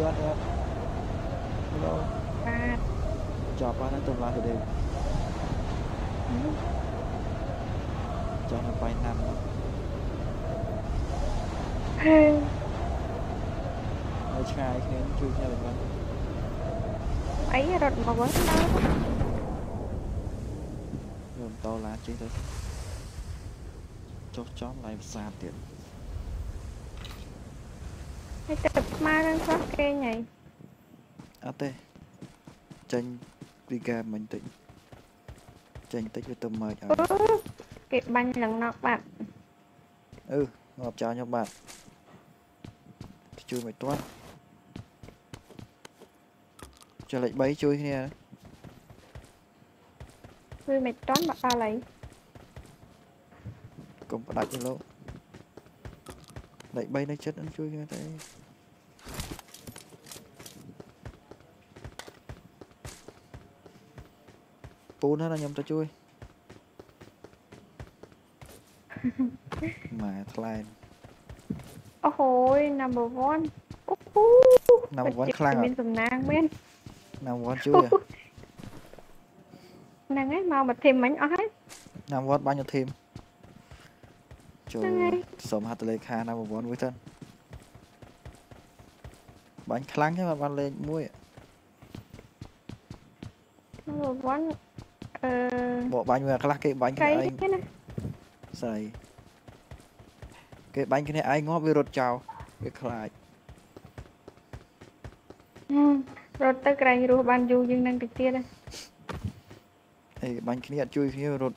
lượt được. Rồi. Chọp qua nó tụm lại thì đều. Cho nó quay nằm. Nó chai khiến chui theo mình vào. Ấy rột mà bớt đó. Rồi to lá chứ thôi. Chóp chóp lại xa tiền. Hãy tập mai đang xót kê nhỉ. À tê. Chanh Viga mình tĩnh. Chanh tích với tùm mời rồi. Kịp banh lần nọc bạn. Ừ, ngọt chào nhau bạn. Chui mày toát. Cho lại bấy chui nè. Chui mày toát bạc ra lấy. Cũng có đặt cho lâu. Lại bay nó chết nó chui ra đây. Pun hết là nhầm ta chui. Mà slime. Ôi hồi, number one. Number one khăn mình dùng nàng bên. Number one chui à. Nàng ấy mau mà thêm mánh ớt. Number one bao nhiêu thêm. Cho sớm hạt lấy khá number one với thân. Bánh khăn chứ mà bạn lên muối ạ. Number one. Bộ bánh mà khá cái bánh cái này anh. Xài. Cái bánh cái này ai ngó với rột chào. Cái khai. Rột tất cả anh rùa bàn dù nhưng đang trực tiết đây. Ê bánh cái này chui khi rột.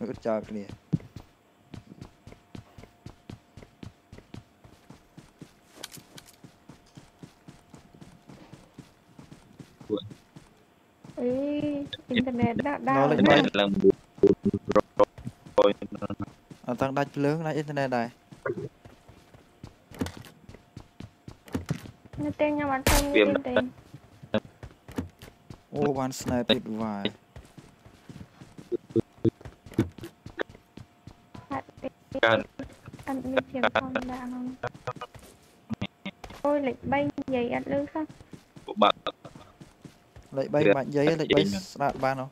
Rột chào cái này. Ê internet đã đau nè. Tăng đạch lớn lại internet này. Nó tên nhau mà không như tên. Oh, one snipe it wide. Anh đi chiều không đã không? Ôi, lệch bay giày ăn lương không? Lệch bay bạn giấy, lệch bay sạc ban không?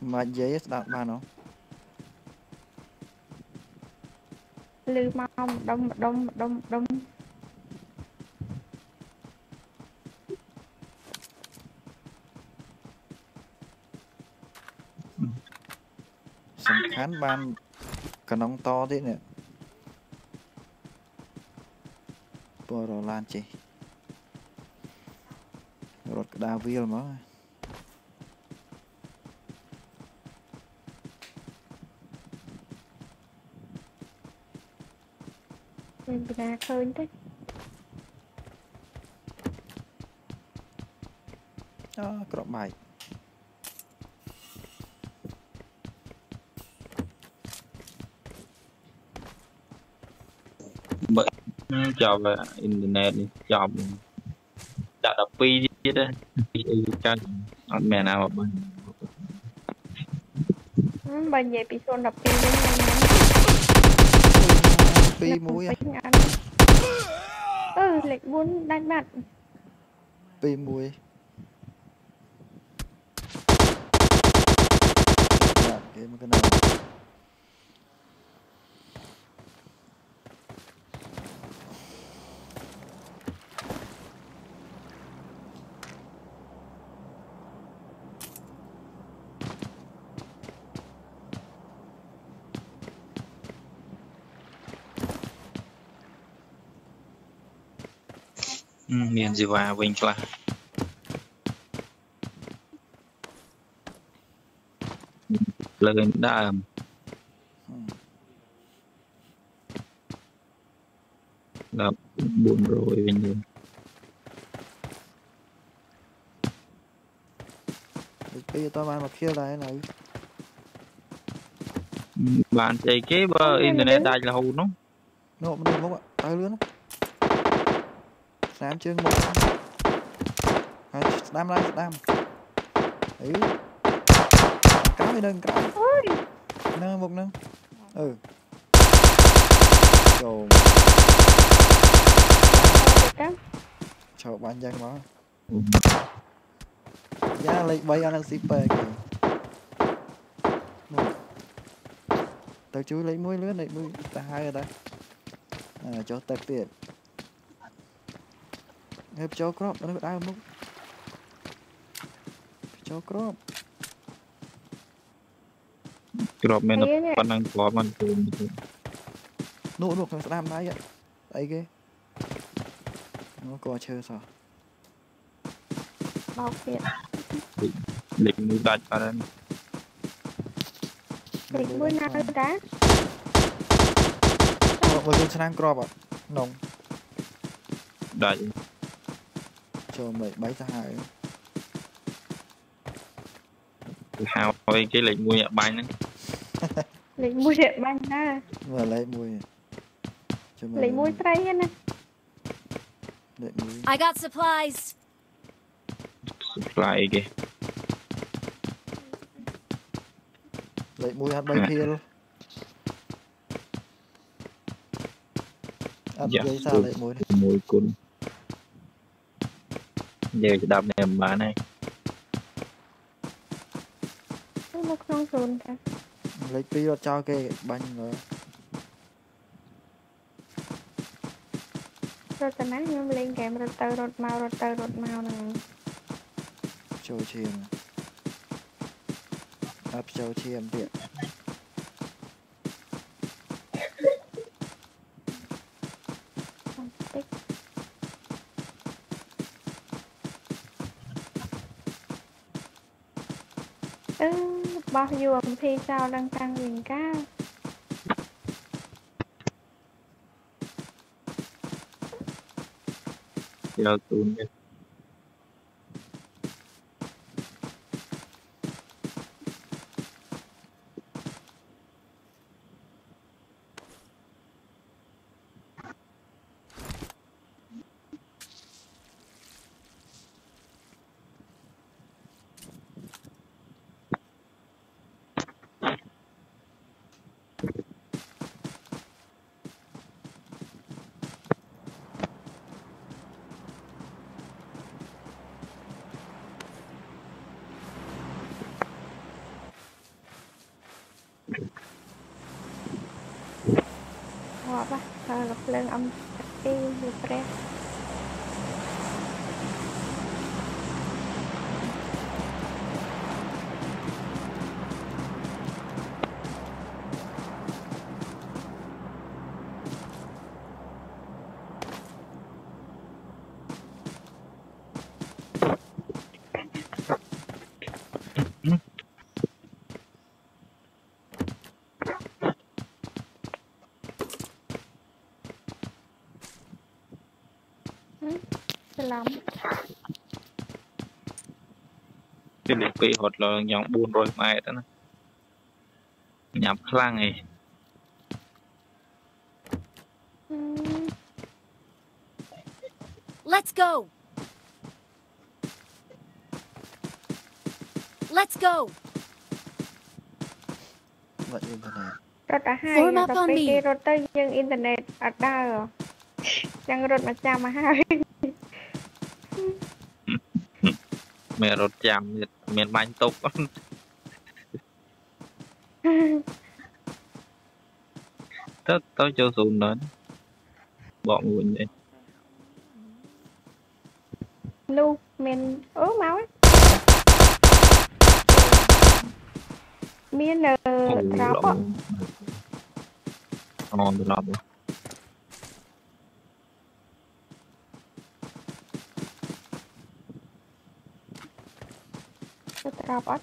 Mà giấy đã bàn không? Lư mau đông sẵn khán bàn cả nóng to thế nè. Bò rò lan chị rột đà viên mà mình ra khơi đấy. Đó, cọp bài. Vậy chào về internet đi, chào. Đã đọc pi chứ đấy. Căng ăn mẹ nào mà bên. Bên về bị xôn đọc pi đấy. Pi muối à. Ừ, lệch muốn đánh bạn. Pi muối. Đặt cái này. Miền gì vào bình là lên đã là buồn rồi bình thường bây giờ tao mang một kia lại này bạn chạy cái bờ internet đại là hồn không nó không được không ạ ai luôn á đám chương một đám lại đám ấy cá đi nâng cá nâng một nâng ừ Đồ trời bạn danh nó ra lấy bay ăn ăn shipper kìa. Tao chú lấy mũi lướt này, mũi ta hai rồi đấy. À, cho tạch tiền hẹp cho crop nó ai không cho crop crop men nó còn đang có mình nụ nụ thằng slam đấy vậy đấy cái nó có chơi sao bao tiền định nuôi đặt vào đây định nuôi nào đấy một cái săn crop à nồng đại cho mày bấy ra hai hào cái lệnh mua nhẹ bánh lệnh mua nhẹ bánh ha vừa lấy mùi lấy mùi trai nè I got supplies supply kì lấy mùi hạt bay kia luôn ăn giấy sao lấy mùi mùi cún giờ đạp này mà này một con sồn cả lấy tí vào cho cái bánh rồi rồi từ nãy nhóm lên kèm rồi màu này châu chiêm ấp châu chiêm điện bao nhiêu thì sao đang tăng liền cao giờ tụn đi lên âm đi được đấy lắm. Cái này bị hột là nhóm buồn rồi mai đó nè. Nhắm khlang này. Let's go. Let's go. Vậy internet. Rồi cả hai rồi tập đi rồi tới nhưng internet ở đâu? Đang rồi mà chạm mà hai. Mẹ rốt chạm miền bánh tốt lắm. Tớ cho xuống đó. Bọn nguồn vậy. Lưu, miền ớ máu ấy. Miền ráo ạ. Ngon rồi lọc. Cáp ắt.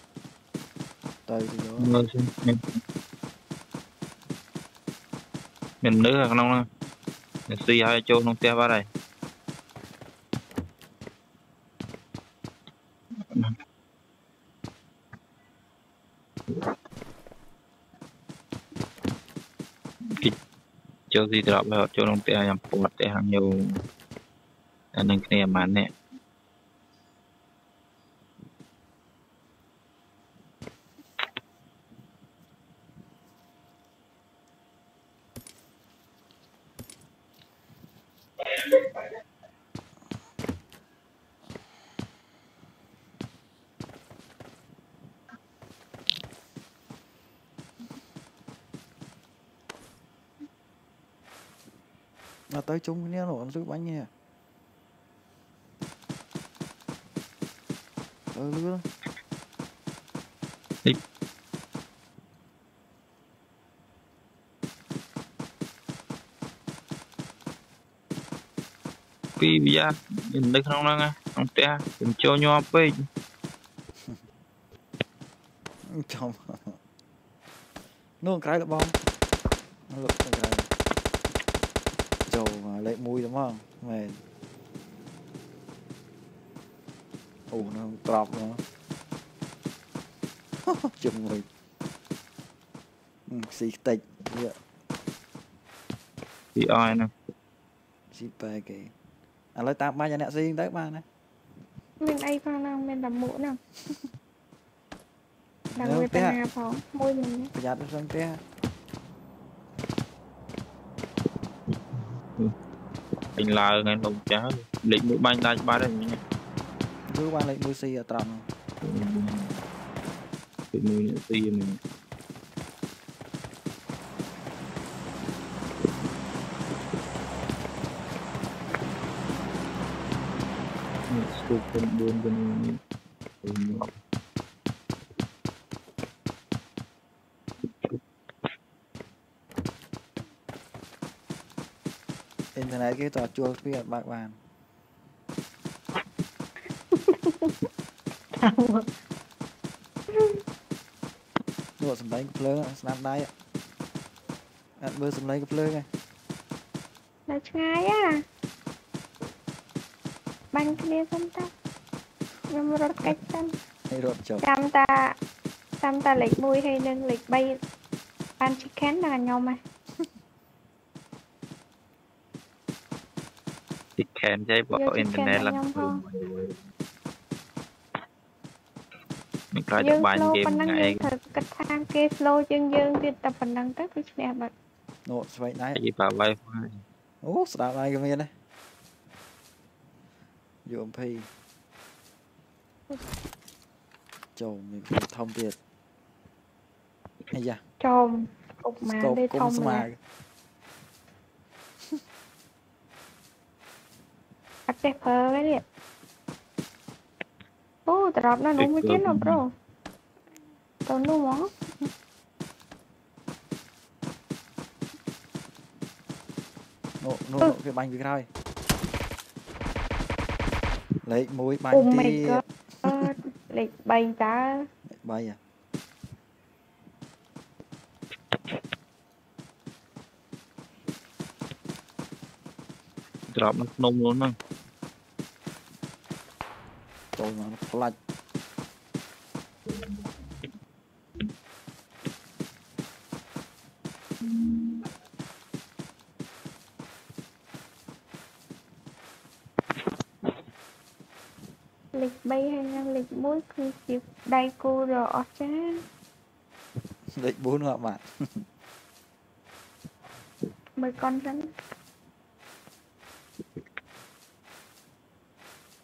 Tới rồi. Mình nữa ở trong đó. Mình xì hai chỗ trong té vào đây. Chỗ gì drop vào chỗ trong té nhằm bột té hàng nhiều. Anh đang kia mà nè. Mà tới chúng nó lộn rút bánh nha. Lướt đi. Pi bây giờ nhìn được không năng à, ông ta đừng cho nhau pi. Chồng. Nó cái là bom. Nó lục cái. Trầu mà lấy mũi đúng không? Mày. Ủa nó không trọc nữa. Chồng người. Xì tịch. Xì ai nè. Xì bài kì. À lời tạm ba nhà nẹ xì tới ba nè. Mình ai phong năng, mình đầm mũ năng. Đầm mũ tên hà phóng, môi mình nhé. Phải giặt được xong tía. Anh là ngay lồng chá. Lệnh mũi banh ra cho ba đây nhé. Cứ qua lấy mũi xì ở trầm. Cái mũi nhẹ xì mình. Hãy subscribe cho kênh Ghiền Mì Gõ để không bỏ lỡ những video hấp dẫn. Bánh kia không ta. Nhưng rốt cách tâm. Tâm ta lệch mùi hay nâng lệch bay. Ban chỉ khén là nhau mà. Chỉ khén cháy bỏ internet là không. Mình coi được bàn game ngay. Thật cách thang kia slow dương dương thì tập phần năng tất với nè bật. Nó xoay náy. Cái gì bảo wifi. Ủa sao đạp ai cái miền này. Dùm phi chồng mình phải thông thiệt hay da chồng cục mà đây thông mà cắt đẹp phơ cái này ô drop nó đúng với chiến rồi bro tao đúng món nô cái bánh bị rồi. Lấy mũi bánh oh tí. Lấy bánh ta. Lấy bánh à. Drop nó nông luôn không? Trời mà nó flash. Bay hay năng lịch mũi cứ chịu đai cô rồi ọt chá. Lịch 4 hả bạn? Mời con rắn.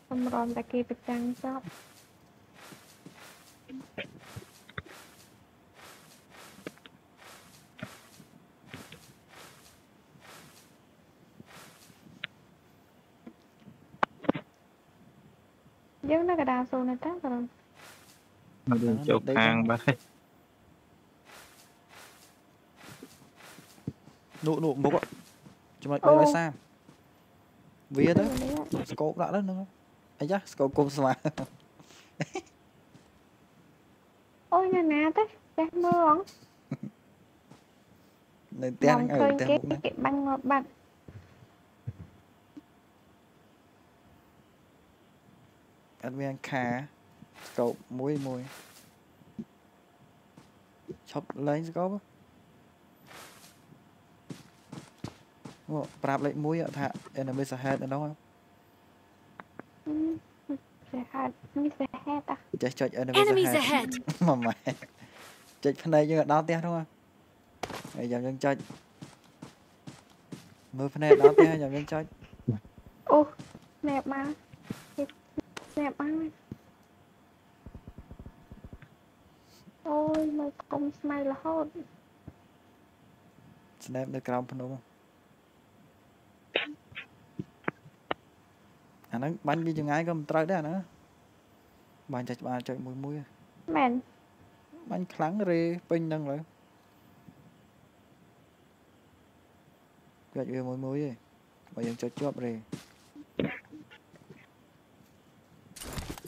Xong rồi ta kia bịch trăng chóp. Dứt nó cái đào xô này chắc rồi. Nó đừng chụp hàng bà đây. Nụ mốc ạ. Chúng mày đây là sao. Viết đó. Scope đã đó nữa. Ây da, scope cùng xa. Ôi nè nè tới. Chắc mưa không. Nên tên anh ở tên mốc này. Cái bánh ngọt bạch. Anh viên khá scope mùi chọc lấy scope á prap lấy mùi ạ thạ em là bây giờ hết ở đâu không? Chết chết em là bây giờ hết mà mẹ chết phần này như đau tiếng đúng không? Để dòng chân chết mưa phần này đau tiếng dòng chân chết ô đẹp mà đẹp ăn. Ôi mà không smile là hot. Snap được còng phần đúng không? Anh bánh đi chừng ai có một trời đó nữa. Bánh chạy bà chạy mùi mùi. Mẹn. Bánh kháng rê pinh nâng rồi. Chạy về mùi mùi vậy. Bà dừng cho chóp rê.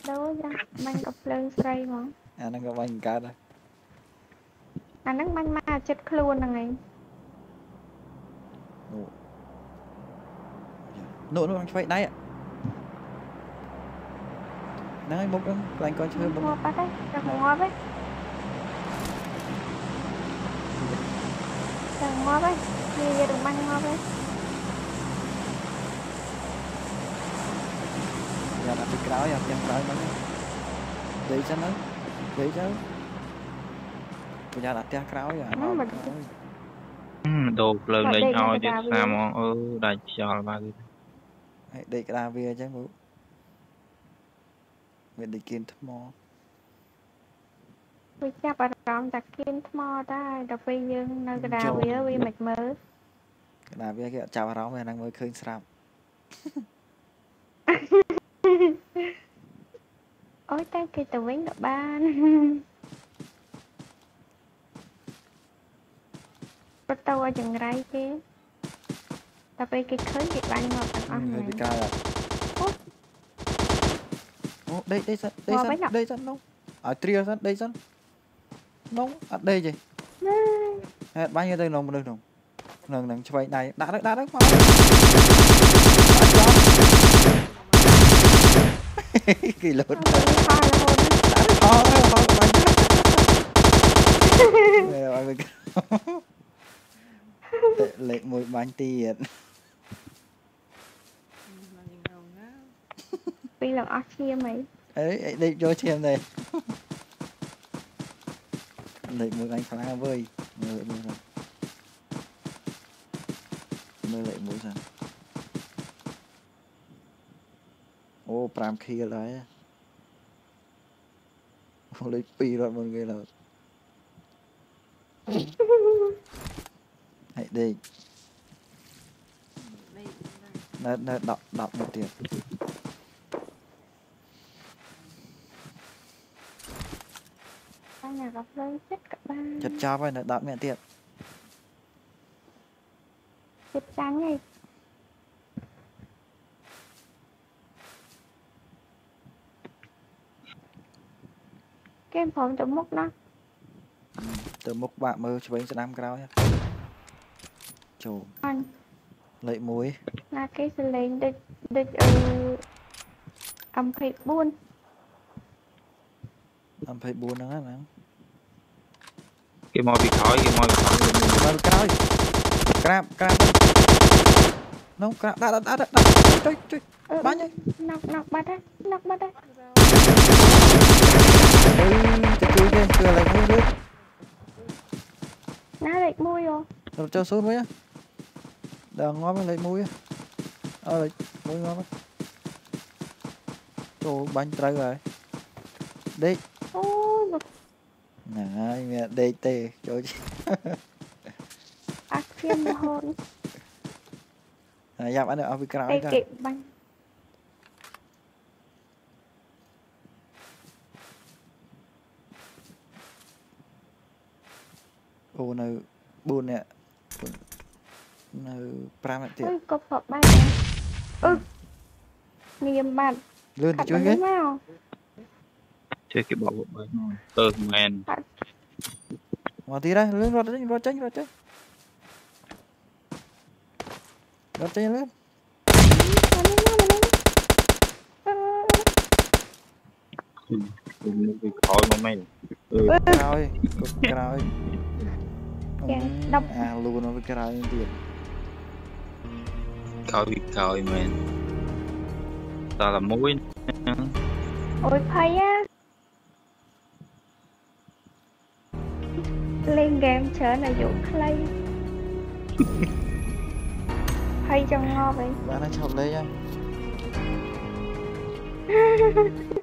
Đâu ra, bánh gặp lơn srei mà. Anh gặp bánh cả đó. Anh bánh mà chết luôn là ngay. Nụ nó bánh phải đấy ạ. Đấy, bốc đó, lành con chơi bốc. Ngọt bắt đấy, chẳng ngọt đấy. Chẳng ngọt đấy, đi về đường băng ngọt đấy. Giờ đặt cái kéo, giờ chẳng kéo bánh. Đấy chân đấy, đấy chân. Bây giờ đặt cái kéo, giờ nó bật kéo. Đột lần lên thôi, chứ sao mà đặt cho bà đi. Đấy cái đà về chứ bố. Mình đi kiên thấp mò. Vì chắc bà rõm ta kiên thấp mò ta. Đọc vì nhưng nơi cái đà vía vì mệt mớ. Cái đà vía kia chào bà rõm này đang mới khơi sạm. Ôi ta kia tụi mình đọc ban. Bắt đầu ở chừng rái chứ. Đọc vì kia khơi dịp ban ngọt tặng ông này. Đây sẵn nông. Ở trìa sẵn, đây sẵn. Nông, ở đây gì. Hết bao nhiêu đây nông được không? Nâng nâng cho vậy này, đã đấy mà. Kỳ lộn. Đã đấy khó, khó. Lệ mùi bánh tiền. Vì là ớt chiêm ấy. Đấy, đi vô chiêm này. Lấy mùi anh khá là vơi. Mơ lại mùi rồi. Mơ lại mùi rồi. Ô, pram kia đấy. Ô, lấy pi rồi mọi người là. Hãy đi. Nó đọc một tiếng. Gặp lên chết cả ba chật chao vậy là đạp mẹ tiệt chật trắng này kem phòng chấm mốc đó từ mốc bạn mơ cho bánh sẽ làm cái đó nhá chồ lệ muối là cái sự lên được âm phải buồn đó nè cái mồi bị khói mồi bị khói crab nó crab đã chơi bao nhiêu nọc bắt đấy chơi game chơi lại mua đi nó lại mua rồi rồi cho xuống với á đừng ngó bên lại mua á rồi mua ngó á chỗ bánh trái rồi đi này mẹ đây tê trời ác thiên hồn này dám ăn được vì cái nào đấy ô nơi buồn nè nơi pram nè tiệt có phật bay niềm bạn lươn thì chơi hết chơi cái bộ bánh tơ men mà tí đây lên rồi tránh lên khỏi mà mày cào à luôn nó bị cào như thế cào mày ta là mũi ôi thầy á lên game trở lại dụng clay hay cho ngon vậy bạn đã chọc lên nha.